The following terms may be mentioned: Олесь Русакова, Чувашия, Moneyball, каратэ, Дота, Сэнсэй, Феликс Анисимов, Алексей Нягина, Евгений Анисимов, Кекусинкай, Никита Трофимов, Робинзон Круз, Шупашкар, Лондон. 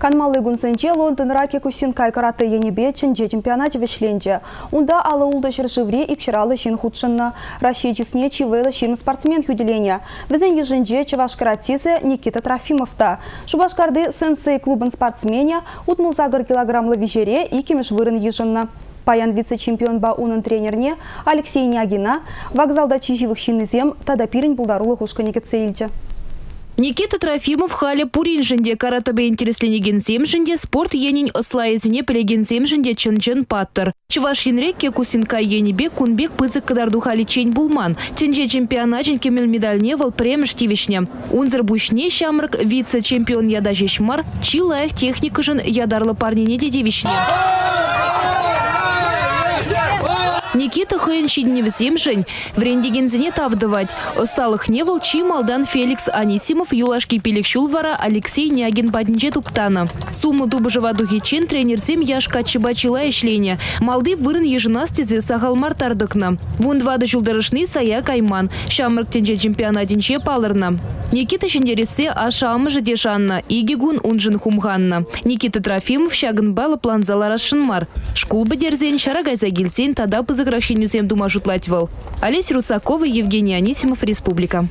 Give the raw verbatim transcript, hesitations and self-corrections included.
Канмалы гунсенже Лондонра Кекусинкай караты енебе ченже чемпионат вешленже. Унда алы улды жыржывре икширалы шин худшынна. Россия чесне чивейла шин спортсмен юделения. Везен еженже Шупашкартизе Никита Трофимов та. Шупашкарды Сэнсэй клубын спортсменя утмыл загыр килограмм лавижере и кемеш вырын ежынна. Паян вице-чемпион баунын тренерне Алексей Нягина вокзалда чиживых шинезем тада пирень булдарулы хушка Никитсейльче. Никита Трофимов халі пуринжінде каратабе интереслені генземжінде спорт енін ослайызіне пілі генземжінде чын-чын паттыр. Чывашинре Кекусинкай енебе кунбек пызык кадарду халі чень булман. Тенже чемпионачын кемел медальне вал премеш тивишне. Унзыр бушне шамрык вице-чемпион яда жешмар чилаях техникажын ядарлы парнине дедивишне. Никита Хэншидневзем жень, в рендигензине тавдывать. Осталых невал чи малдан Феликс Анисимов, юлашки пилекшулвара Алексей Нягин паднже туптана. Сумму дубыжева духичен тренерзем яшка чебачила и шленя. Малды вырын еженастезе сахалмар тардыкна. Вон два дожулдарышны сая кайман. Шамрк тенже чемпионатинче палырна. Никита Шендересе ашамы жедешанна. Игигун унжин хумганна. Никита Трофимов шагынбала планзала расшинмар. Шкулбы дерзен шарагайза гильзен тада пызык. Возвращению земду мажут латьвал. Олесь Русакова, Евгений Анисимов, Республика.